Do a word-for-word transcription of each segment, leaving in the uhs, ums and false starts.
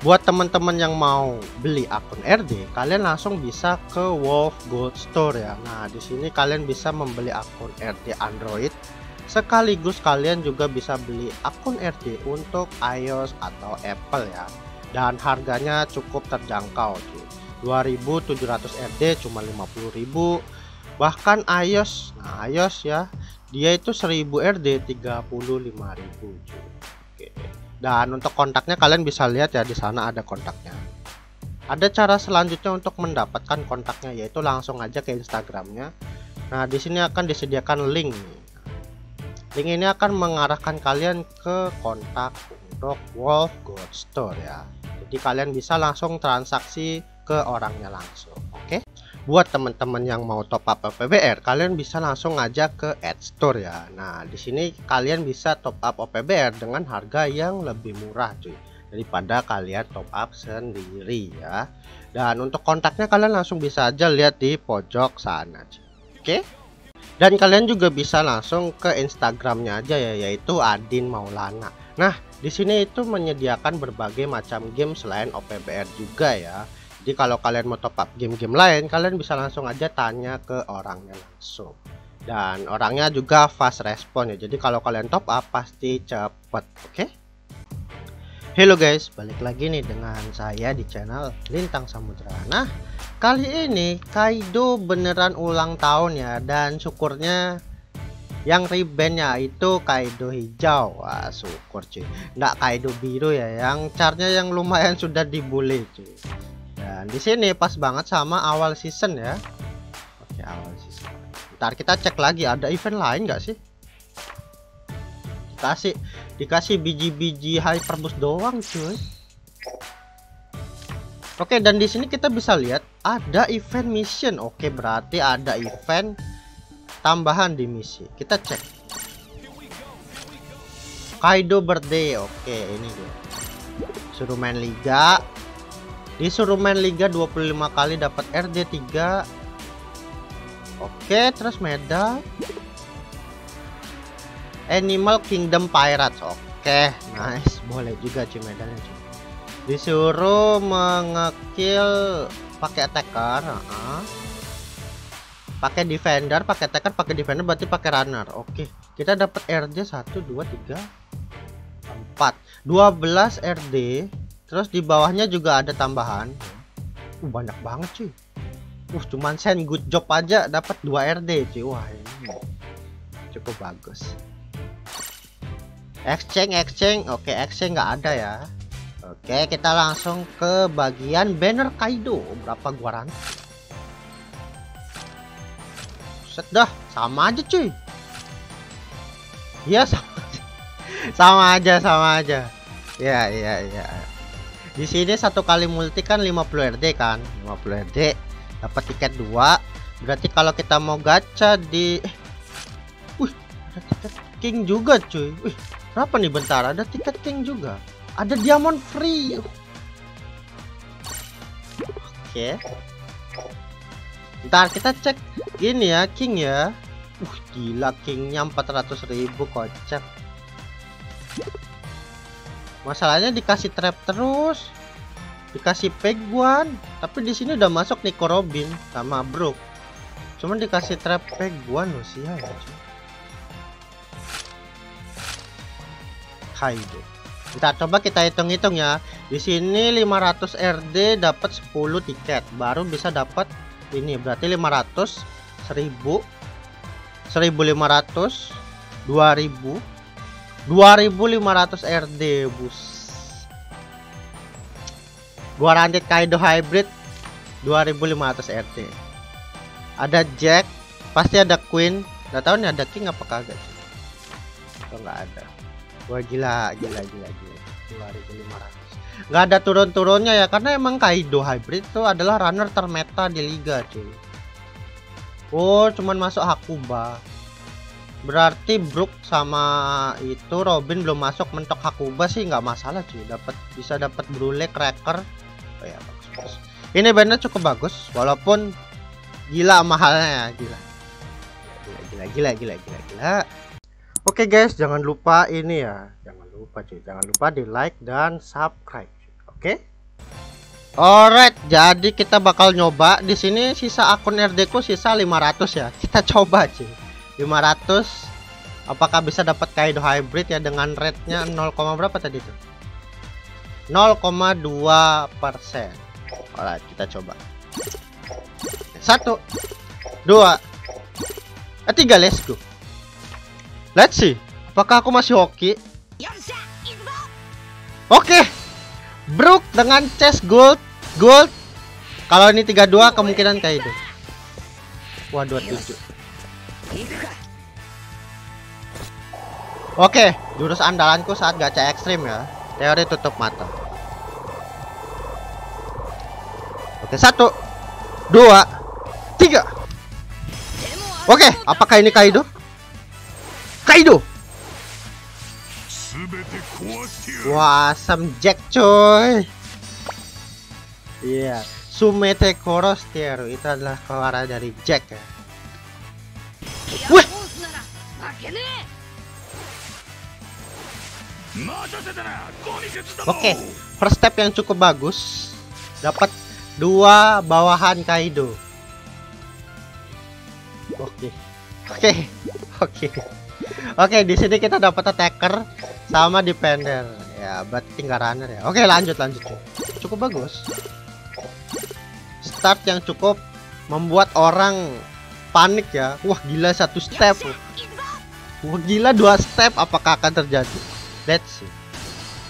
Buat teman-teman yang mau beli akun R D, kalian langsung bisa ke Wolf Gold Store ya. Nah, di sini kalian bisa membeli akun R D Android, sekaligus kalian juga bisa beli akun R D untuk iOS atau Apple ya. Dan harganya cukup terjangkau tuh. dua ribu tujuh ratus R D cuma lima puluh ribu. Bahkan iOS, nah iOS ya, dia itu seribu R D tiga puluh lima ribu cuy. Oke. Dan untuk kontaknya kalian bisa lihat ya, di sana ada kontaknya. Ada cara selanjutnya untuk mendapatkan kontaknya, yaitu langsung aja ke Instagramnya. Nah, di sini akan disediakan link. Link ini akan mengarahkan kalian ke kontak Rock Wolf Gold Store ya. Jadi kalian bisa langsung transaksi ke orangnya langsung. Oke. Buat teman-teman yang mau top up O P B R, kalian bisa langsung aja ke Ad Store ya. Nah, di sini kalian bisa top up O P B R dengan harga yang lebih murah cuy daripada kalian top up sendiri ya. Dan untuk kontaknya kalian langsung bisa aja lihat di pojok sana cuy. Oke. Dan kalian juga bisa langsung ke Instagramnya aja ya, yaitu Adin Maulana. Nah, di sini itu menyediakan berbagai macam game selain O P B R juga ya. Jadi kalau kalian mau top up game-game lain, kalian bisa langsung aja tanya ke orangnya langsung. Dan orangnya juga fast respon ya. Jadi kalau kalian top up pasti cepet, oke? Okay? Halo guys, balik lagi nih dengan saya di channel Lintang Samudra. Nah, kali ini Kaido beneran ulang tahun ya, dan syukurnya yang ribbonnya itu Kaido hijau. Wah, syukur cuy. Nggak Kaido biru ya, yang charnya yang lumayan sudah dibully cuy. Dan di sini pas banget sama awal season ya. Oke, awal season. Ntar kita cek lagi ada event lain nggak sih? Dikasih dikasih biji-biji hyperboost doang cuy. Oke, dan di sini kita bisa lihat ada event mission. Oke, berarti ada event tambahan di misi. Kita cek Kaido birthday. Oke, ini dia, suruh main liga, disuruh main liga dua puluh lima kali dapat R D tiga. Oke, terus medal Animal Kingdom Pirates. Oke, nice, boleh juga cuy medalnya cuy. Disuruh mengekill pakai attacker, uh-huh. pakai defender, pakai attacker, pakai defender, berarti pakai runner. Oke, kita dapat R D satu dua tiga empat, dua belas R D. Terus di bawahnya juga ada tambahan. Uh, banyak banget cuy. Uh, cuman send good job aja dapat dua R D cuy. Wah, ini cukup bagus. Exchange, exchange. Oke, exchange nggak ada ya. Oke, kita langsung ke bagian banner Kaido. Berapa gua rantai? Set dah, sama aja cuy. Iya, sama aja. Sama aja, sama aja. Ya, ya, ya. Di sini satu kali multi kan lima puluh R D kan. lima puluh R D dapat tiket dua. Berarti kalau kita mau gacha di eh. Wih, ada tiket King juga cuy. Wih, berapa nih bentar? Ada tiket King juga. Ada diamond free. Oke. Bentar kita cek ini ya, King ya. Uh, gila Kingnya empat ratus ribu kocak. Masalahnya dikasih trap terus, dikasih peguan, tapi di sini udah masuk Nico Robin sama Brook. Cuman dikasih trap peguan loh sih ya. Kaido. Kita coba kita hitung-hitung ya. Di sini lima ratus R D dapat sepuluh tiket, baru bisa dapat ini. Berarti lima ratus, seribu, seribu lima ratus, dua ribu. dua ribu lima ratus R D bus. Gua rantai Kaido hybrid dua ribu lima ratus R D. Ada Jack, pasti ada Queen. Enggak tahu nih ada King apa kagak sih. Atau enggak ada. Wah, gila, gila, gila, gila. dua ribu lima ratus. Enggak ada turun-turunnya ya, karena emang Kaido hybrid itu adalah runner termeta di liga, cuy. Oh, cuman masuk Hakuba. Berarti Brook sama itu Robin belum masuk. Mentok Hakuba sih nggak masalah cuy, dapat bisa dapat Brule, Cracker. Oh ya, bagus, bagus. Ini banner cukup bagus walaupun gila mahalnya ya, gila. Gila, gila, gila, gila, gila, gila. Oke guys, jangan lupa ini ya, jangan lupa cuy, jangan lupa di like dan subscribe cuy. Oke. Alright, jadi kita bakal nyoba di sini. Sisa akun R D ku sisa lima ratus ya. Kita coba sih lima ratus. Apakah bisa dapat Kaido hybrid ya dengan rate-nya nol, berapa tadi itu? nol koma dua persen. Alright, kita coba. Satu, dua, eh, tiga. Let's go. Let's see. Apakah aku masih hoki? Oke. Okay. Brook dengan chest gold gold. Kalau ini tiga puluh dua kemungkinan Kaido. Wah, dua puluh tujuh. Oke, okay. Jurus andalanku saat gacha ekstrim ya. Teori tutup mata. Oke, okay, satu, dua, tiga. Oke, okay. Apakah ini Kaido? Kaido. Wah, awesome Jack coy. Iya, yeah. Sumete Korosteru itu adalah keluaran dari Jack ya. Wih. Oke, okay. First step yang cukup bagus. Dapat dua bawahan Kaido. Oke. Okay. Oke. Okay. Oke. Okay. Oke, okay, di sini kita dapat attacker sama defender. Ya, berarti tinggal runner ya. Oke, okay, lanjut lanjut. Cukup bagus. Start yang cukup membuat orang panik ya. Wah, gila satu step. Wah, gila dua step, apakah akan terjadi? Let's see.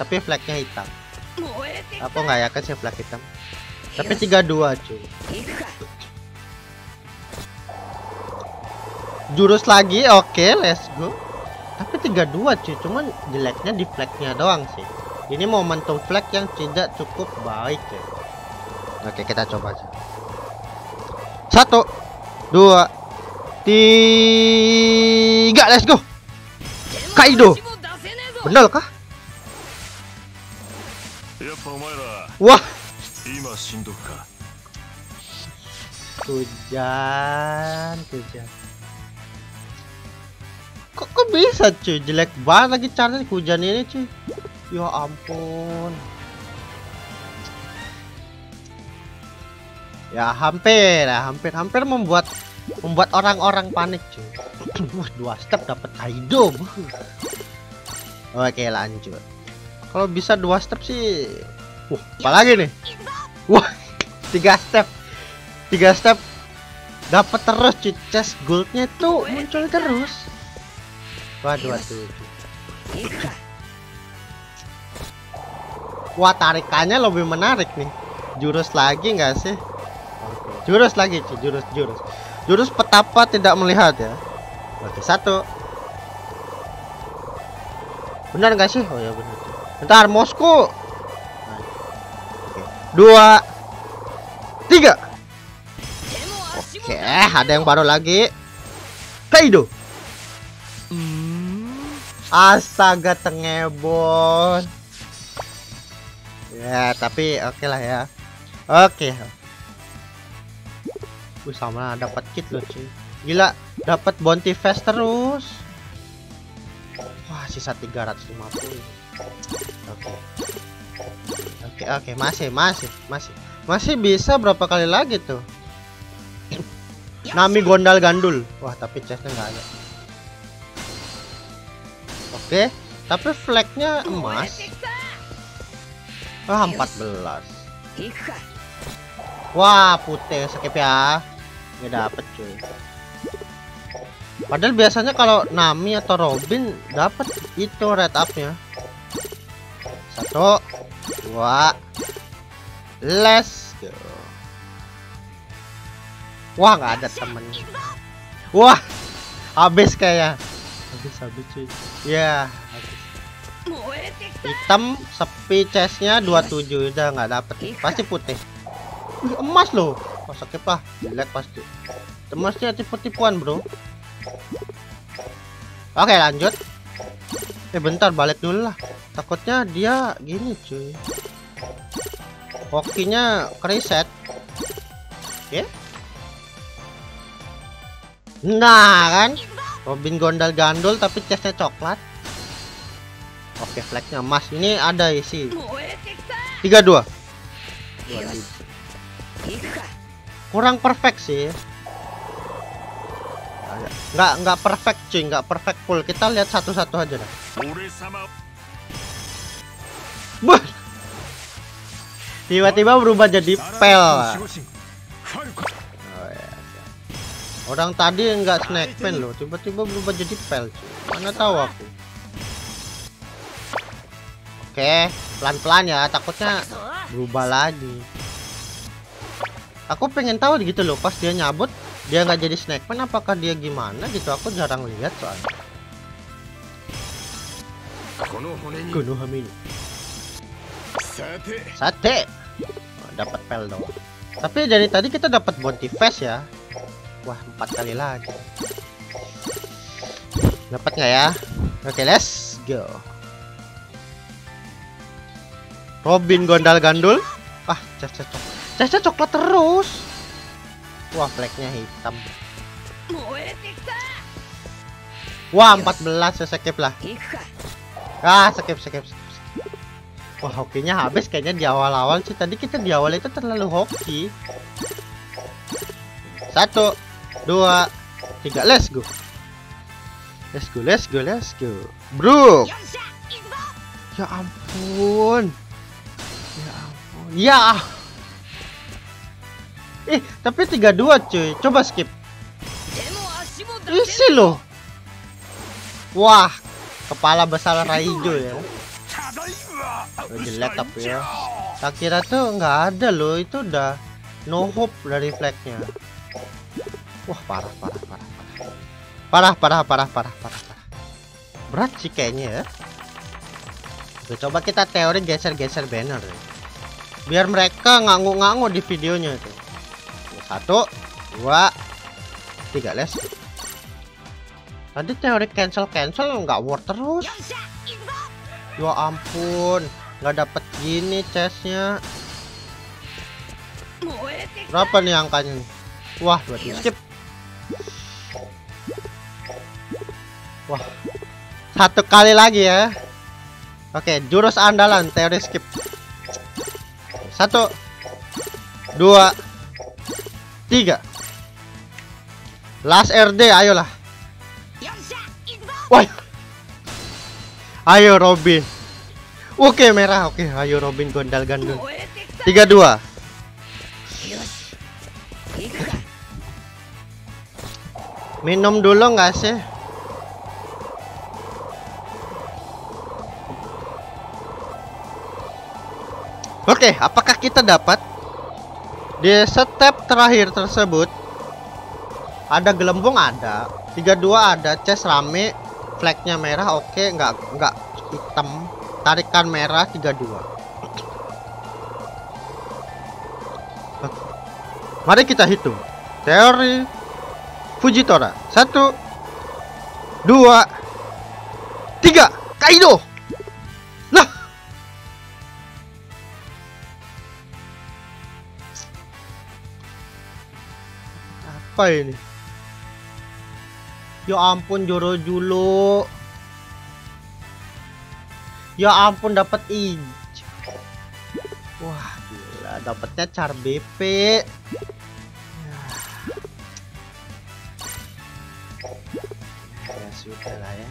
Tapi flagnya hitam. Aku nggak yakin sih flag hitam. Tapi tiga dua cuy. Jurus lagi, oke, okay, let's go. Tapi tiga dua cuy, cuman jeleknya di flagnya doang sih. Ini momentum flag yang tidak cukup baik ya. Oke, okay, kita coba aja. Satu, dua, tiga, let's go. Kaido, bener kah? Wah. Hujan, hujan. Kok, kok bisa cuy, jelek banget lagi cara hujan ini cuy. Ya ampun. Ya hampir, ya, hampir, hampir membuat membuat orang-orang panik cuy. Wah, dua step dapat Kaido. Oke, lanjut. Kalau bisa dua step sih. Wah, apalagi nih. Wah, tiga step, tiga step dapat terus cuy. Chest goldnya tuh muncul terus. Waduh, waduh. Wah, tarikannya lebih menarik nih. Jurus lagi nggak sih? Jurus lagi cuy, jurus, jurus. Jurus petapa tidak melihat ya. Oke, satu. Benar nggak sih? Oh ya benar. Bentar, Moskow. Dua, tiga. Oke, ada yang baru lagi. Kaido. Astaga, tengebon. Ya, tapi oke okay lah ya. Oke. Okay. Wih, sama dapat kit loh cuy. Gila, dapat bounty face terus. Wah, sisa tiga ratus lima puluh. Oke. Okay. Oke, okay, oke, okay. masih masih masih. Masih bisa berapa kali lagi tuh? Nami gondal gandul. Wah, tapi chestnya nggak ada. Oke, okay, tapi flagnya emas. Wah, empat belas. Wah, putih, skip ya. Nggak dapet cuy. Padahal biasanya kalau Nami atau Robin dapet itu red up-nya. Satu, dua, let's go. Wah, nggak ada temennya. Wah, habis kayak. Habis-habis cuy. Ya, habis. Hitam sepi chestnya dua puluh tujuh, udah nggak dapet. Pasti putih. Wih, emas loh. Pas skip lah, jelek pasti. Emasnya tipu-tipuan bro. Oke, lanjut. Eh bentar, balik dulu lah. Takutnya dia gini cuy. Hokinya reset. Oke. Nah kan Robin gondal gandul tapi chestnya coklat. Oke, flagnya emas. Ini ada isi tiga dua. Kurang perfect sih. Nggak nggak perfect cuy, nggak perfect full. Kita lihat satu-satu aja dah. Buh. Tiba-tiba berubah jadi pel. Oh, ya. Orang tadi nggak snackman loh, tiba-tiba berubah jadi pel. Mana tahu aku. Oke, pelan-pelan ya, takutnya berubah lagi. Aku pengen tahu gitu loh, pas dia nyabut dia nggak jadi snackman, apakah dia gimana gitu? Aku jarang lihat soalnya. Konohame ini. Sate. Oh, dapat pel dong. Tapi dari tadi kita dapat bounty face ya. Wah, empat kali lagi. Dapat nggak ya? Oke, let's go. Robin gondal gandul. Ah, caca coklat. Caca coklat terus. Wah, flagnya hitam. Wah, empat belas, skip lah. Ah, skip, skip, skip. Wah, hokinya habis kayaknya di awal-awal sih. Tadi kita di awal itu terlalu hoki. Satu, dua, tiga, let's go. Let's go, let's go, let's go. Brook. Ya ampun. Ya ampun. Ya. Eh, tapi tiga dua cuy. Coba skip. Isi loh. Wah, kepala besar Raijo ya. Oh, jelek tapi ya. Tak kira tuh nggak ada loh. Itu udah no hope dari flagnya. Wah, parah, parah, parah. Parah, parah, parah, parah, parah. Berat sih kayaknya ya. Tuh, coba kita teori geser-geser banner ya. Biar mereka nganggu-nganggu di videonya tuh. Satu, dua, tiga, les. Tadi teori cancel-cancel nggak worth terus. Ya ampun, nggak dapet gini chestnya. Berapa nih angkanya nih? Wah, berarti skip. Wah, satu kali lagi ya. Oke, jurus andalan teori skip. Satu, dua, tiga. Last R D, ayolah. Wah, ayo Robin. Oke, merah. Oke, ayo Robin gondal gandul. Tiga dua. Minum dulu nggak sih? Oke, okay, apakah kita dapat di step terakhir tersebut? Ada gelembung, ada tiga dua, ada chest rame, flagnya merah. Oke, okay, nggak nggak hitam, tarikan merah tiga dua. Okay. Mari kita hitung teori Fujitora. Satu, dua, tiga. Kaido. Apa ini? Ya ampun, Joro Julo. Ya ampun, dapat I. Wah, gila, dapatnya char B P. Ya. Ya sudah lah ya.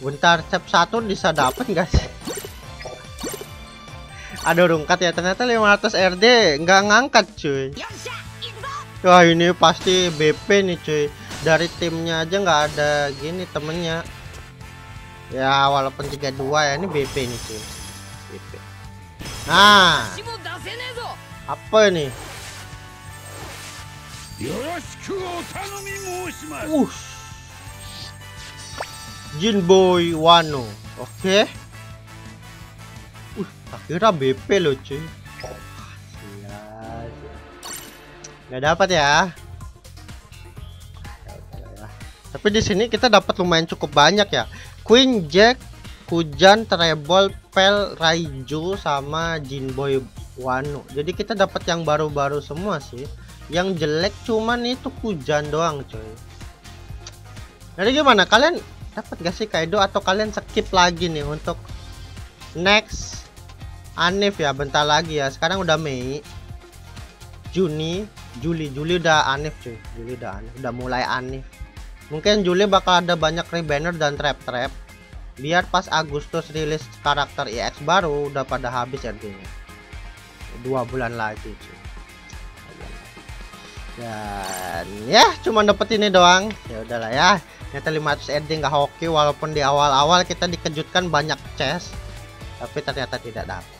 Bentar, cap satu bisa dapat enggak sih? Ada rungkat ya, ternyata lima ratus R D nggak ngangkat cuy. Wah, ini pasti B P nih cuy. Dari timnya aja nggak ada gini temennya. Ya walaupun tiga dua ya, ini B P nih cuy. B P. Nah, apa ini? Uh. Jin Boy Wano. Oke. Okay. Uh, tak kira B P loh cuy. Nggak dapat ya. Tapi di sini kita dapat lumayan cukup banyak ya. Queen, Jack, Hujan, Treble, Pel, Raiju, sama Jin Boy Wano. Jadi kita dapat yang baru-baru semua sih. Yang jelek cuman itu Hujan doang cuy. Jadi gimana, kalian dapat gak sih Kaido atau kalian skip lagi nih untuk Next Hanif ya, bentar lagi ya. Sekarang udah Mei, Juni, Juli, Juli udah Hanif cuy. Juli udah Hanif, udah mulai Hanif. Mungkin Juli bakal ada banyak rebanner dan trap-trap. Biar pas Agustus rilis karakter E X baru udah pada habis R P-nya. Dua bulan lagi cuy. Dan ya cuma dapet ini doang. Ya udahlah ya. Ternyata lima ratus ending gak hoki, walaupun di awal-awal kita dikejutkan banyak chest. Tapi ternyata tidak dapat.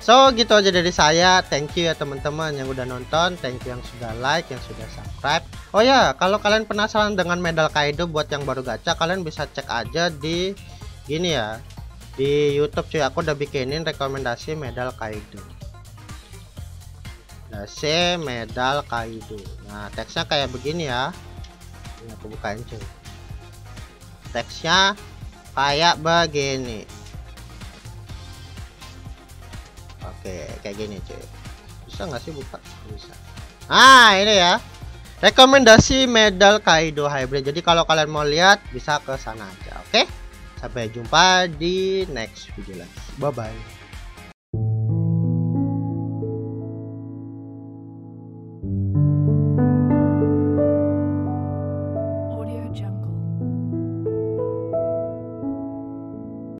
So gitu aja dari saya. Thank you ya teman-teman yang udah nonton, thank you yang sudah like, yang sudah subscribe. Oh ya, kalau kalian penasaran dengan medal Kaido buat yang baru gacha, kalian bisa cek aja di gini ya, di YouTube cuy. Aku udah bikinin rekomendasi medal Kaido. Rekomendasi medal Kaido. Nah teksnya kayak begini ya. Ini aku bukain cuy. Teksnya kayak begini. Oke, kayak gini cuy. Bisa nggak sih buka? Bisa. Ah ini ya, rekomendasi medal Kaido Hybrid. Jadi kalau kalian mau lihat bisa ke sana aja. Oke, sampai jumpa di next video lagi. Bye bye.